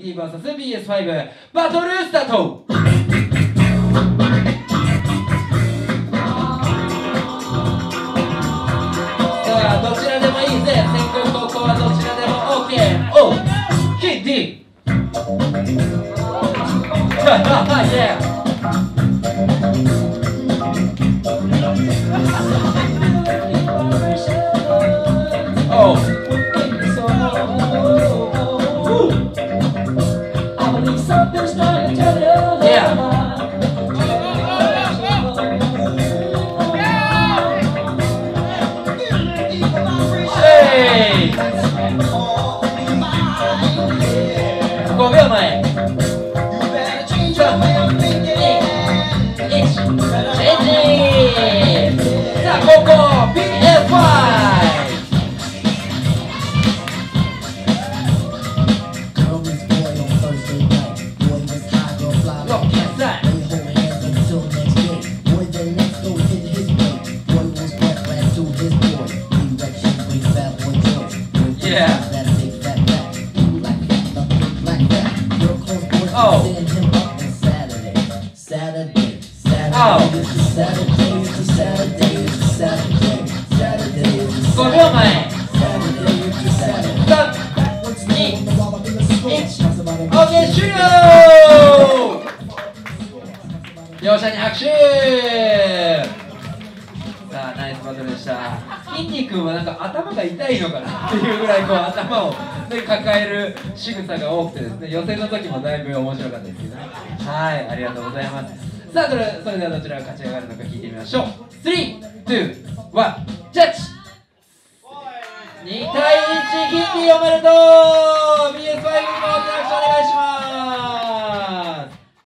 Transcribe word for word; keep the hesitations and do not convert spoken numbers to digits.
ディーブイエスファイブ バトルスタート。さあどちらでもいいぜ、天空高校はどちらでも OK。 おキディハハハイェー。仕草が多くてですね、予選の時もだいぶ面白かったですけど、はい、ありがとうございます。さあ、それ、それではどちらが勝ち上がるのか聞いてみましょう。スリー、ツー、ワン、ジャッジ。に対いち、キンディおめでとう。ビーエスファイブ の